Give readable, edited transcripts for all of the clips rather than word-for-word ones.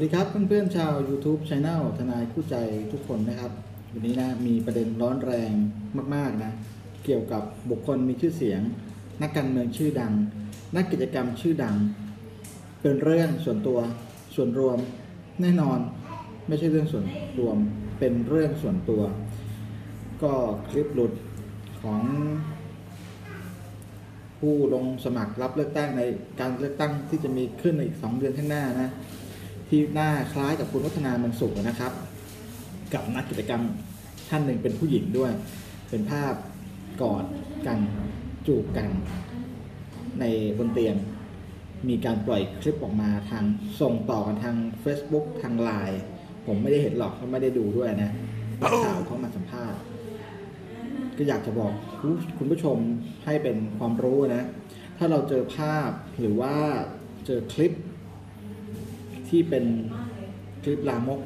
สวัสดีครับเพื่อนๆชาว YouTube Channel ทนายคู่ใจทุกคนนะครับวันนี้นะมีประเด็นร้อนแรงมากๆนะเกี่ยวกับบุคคลมีชื่อเสียงนักการเมืองชื่อดังนักกิจกรรมชื่อดังเป็นเรื่องส่วนตัวส่วนรวมแน่นอนไม่ใช่เรื่องส่วนรวมเป็นเรื่องส่วนตัวก็คลิปหลุดของผู้ลงสมัครรับเลือกตั้งในการเลือกตั้งที่จะมีขึ้นในอีก2เดือนข้างหน้านะที่หน้าคล้ายกับคุณวัฒนาเมืองสุขนะครับกับนักกิจกรรมท่านหนึ่งเป็นผู้หญิงด้วยเป็นภาพกอดกันจูบกันในบนเตียงมีการปล่อยคลิปออกมาทางส่งต่อกันทาง Facebook ทาง LINE ผมไม่ได้เห็นหรอกก็ไม่ได้ดูด้วยนะข่าวเขามาสัมภาษณ์ก็อยากจะบอกคุณผู้ชมให้เป็นความรู้นะถ้าเราเจอภาพหรือว่าเจอคลิปที่เป็นคลิปลามก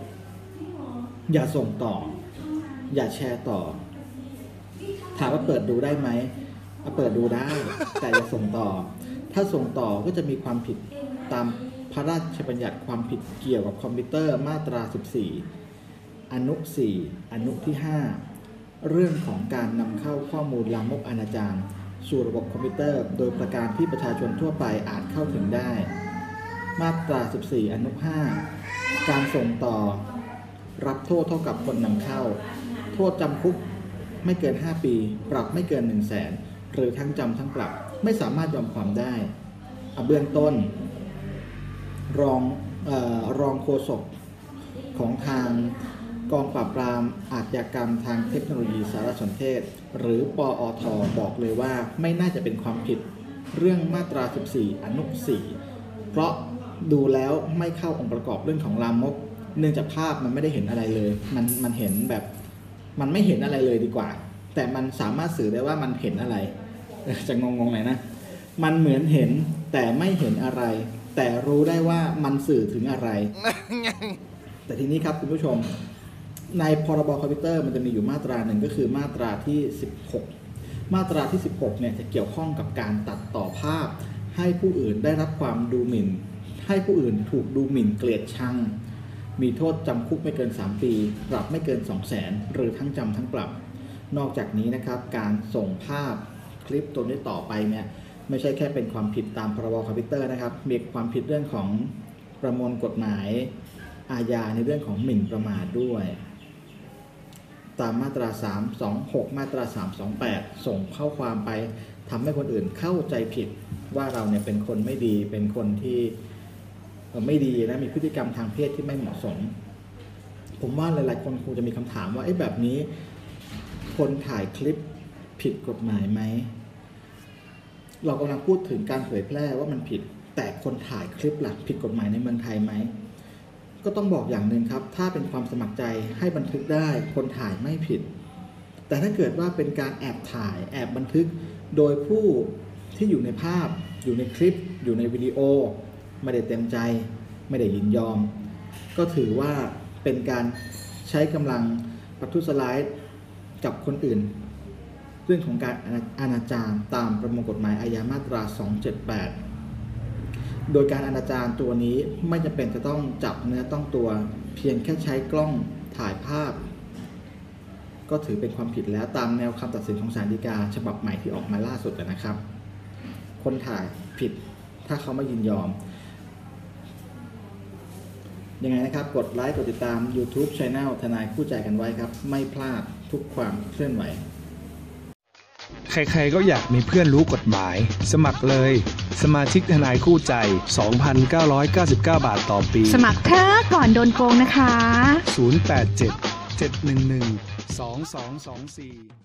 อย่าส่งต่ออย่าแชร์ต่อถามว่าเปิดดูได้ไหมเปิดดูได้แต่อย่าส่งต่อถ้าส่งต่อก็จะมีความผิดตามพระราชบัญญัติความผิดเกี่ยวกับคอมพิวเตอร์มาตรา14อนุ4อนุที่5เรื่องของการนำเข้าข้อมูลลามกอนาจารสู่ระบบคอมพิวเตอร์โดยประการที่ประชาชนทั่วไปอาจเข้าถึงได้มาตรา14อนุ5การส่งต่อรับโทษเท่ากับคนนำเข้าโทษจำคุกไม่เกิน5ปีปรับไม่เกิน 100,000 หรือทั้งจำทั้งปรับไม่สามารถยอมความได้เบื้องต้นรองโฆษกของทางกองปราบปรามอาชญากรรมทางเทคโนโลยีสารสนเทศหรือปอท.บอกเลยว่าไม่น่าจะเป็นความผิดเรื่องมาตรา14อนุ4เพราะดูแล้วไม่เข้าองค์ประกอบเรื่องของลามกเนื่องจากภาพมันไม่ได้เห็นอะไรเลยมันเห็นแบบมันไม่เห็นอะไรเลยดีกว่าแต่มันสามารถสื่อได้ว่ามันเห็นอะไรจะงงๆหน่อยนะมันเหมือนเห็นแต่ไม่เห็นอะไรแต่รู้ได้ว่ามันสื่อถึงอะไร แต่ทีนี้ครับคุณผู้ชมในพรบคอมพิวเตอร์มันจะมีอยู่มาตราหนึ่งก็คือมาตราที่16มาตราที่16เนี่ยจะเกี่ยวข้องกับการตัดต่อภาพให้ผู้อื่นได้รับความดูหมิ่นให้ผู้อื่นถูกดูหมิ่นเกลียดชังมีโทษจำคุกไม่เกิน3ปีปรับไม่เกิน 200,000 หรือทั้งจำทั้งปรับนอกจากนี้นะครับการส่งภาพคลิปตัวนี้ต่อไปเนี่ยไม่ใช่แค่เป็นความผิดตามพรบคอมพิวเตอร์นะครับมีความผิดเรื่องของประมวลกฎหมายอาญาในเรื่องของหมิ่นประมาทด้วยตามมาตรา326มาตรา328ส่งข้อความไปทำให้คนอื่นเข้าใจผิดว่าเราเนี่ยเป็นคนไม่ดีเป็นคนที่ไม่ดีนะมีพฤติกรรมทางเพศที่ไม่เหมาะสมผมว่าหลายๆคนคงจะมีคำถามว่าไอ้แบบนี้คนถ่ายคลิปผิดกฎหมายไหมเรากำลังพูดถึงการเผยแพร่ว่ามันผิดแต่คนถ่ายคลิปหลักผิดกฎหมายในเมืองไทยไหมก็ต้องบอกอย่างหนึ่งครับถ้าเป็นความสมัครใจให้บันทึกได้คนถ่ายไม่ผิดแต่ถ้าเกิดว่าเป็นการแอบถ่ายแอบบันทึกโดยผู้ที่อยู่ในภาพอยู่ในคลิปอยู่ในวิดีโอไม่ได้เต็มใจไม่ได้ยินยอมก็ถือว่าเป็นการใช้กำลังประทุษร้ายกับคนอื่นเรื่องของการอนาจารตามประมวลกฎหมายอาญามาตรา278โดยการอนาจารตัวนี้ไม่จำเป็นจะต้องจับเนื้อต้องตัวเพียงแค่ใช้กล้องถ่ายภาพก็ถือเป็นความผิดแล้วตามแนวคำตัดสินของศาลฎีกาฉบับใหม่ที่ออกมาล่าสุดนะครับคนถ่ายผิดถ้าเขาไม่ยินยอมยังไงนะครับกดไลค์กดติดตาม YouTube Channel ทนายคู่ใจกันไว้ครับไม่พลาดทุกความเคลื่อนไหวใครๆก็อยากมีเพื่อนรู้กฎหมายสมัครเลยสมาชิกทนายคู่ใจ 2,999 บาทต่อปีสมัครเถอะก่อนโดนโกงนะคะ087 711 2224